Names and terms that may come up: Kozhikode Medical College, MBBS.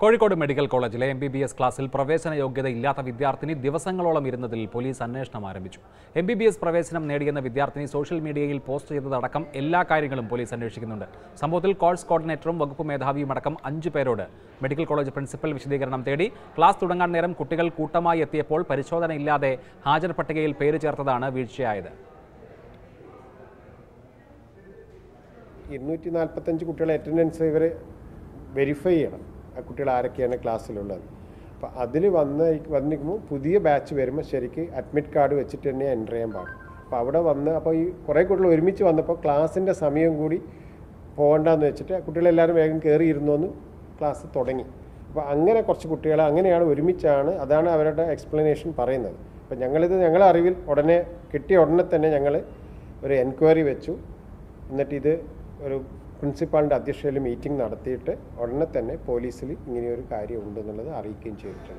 Kozhikode Medical College, MBBS class, Pravesana Yogeda Ilata Vidyarthini, Divasangalam Miranda del Police, Anneshna Marambichu. MBBS Pravesanam Nedian Vidyarthini, social media post to the Dakam, Ella Karikalum Police and Shikunda. Samothil course coordinator, Vakupumed Havi Madakam, Anju Peroda. Medical College principal, which they Garam Teddy, class to Danganam Kutical Kutama Yetiapol, Perishoda and Illa de Hajar Patakil Perijartadana, which either. 245 കുട്ടികളെ attendance ഇവരെ verify ചെയ്യണം ആ കുട്ടികൾ ആരൊക്കെയാണ് ക്ലാസ്സിലുള്ളത് അപ്പോൾ അതില് വന്നിക്കുമ്പോൾ പുതിയ batch വരുമ്പോൾ ശരിക്ക് അഡ്മിറ്റ് കാർഡ് വെച്ചിട്ട് തന്നെ എൻ്റർ ചെയ്യാൻ പാടും അപ്പോൾ അവിടെ വന്ന് അപ്പോൾ ഈ കുറേ കുട്ടികൾ ഒരുമിച്ച് വന്നപ്പോൾ ക്ലാസിൻ്റെ സമയം കൂടി പോകണ്ടെന്ന് വെച്ചിട്ട് കുട്ടികൾ എല്ലാവരും വേഗം കയറി ഇരുന്നോന്ന് ക്ലാസ് തുടങ്ങി അപ്പോൾ അങ്ങനെ കുറച്ച് കുട്ടികൾ അങ്ങനെയാണ് ഒരുമിച്ചാണ് അതാണ് അവരുടെ എക്സ്പ്ലനേഷൻ പറയുന്നത് അപ്പോൾ ഞങ്ങളിത് ഞങ്ങളുടെ അറിവിൽ ഉടനെ കിട്ടിയ ഉടനെ തന്നെ ഞങ്ങൾ ഒരു എൻക്വയറി വെച്ചു എന്നിട്ട് ഇത് Principal and Additional meeting നടത്തിയിട്ട് ഉടനെ തന്നെ പോലീസിൽ ഇങ്ങനെ ഒരു കാര്യം ഉണ്ടെന്നുള്ളത് അറിയിക്കുകയും ചെയ്തിട്ടുണ്ട്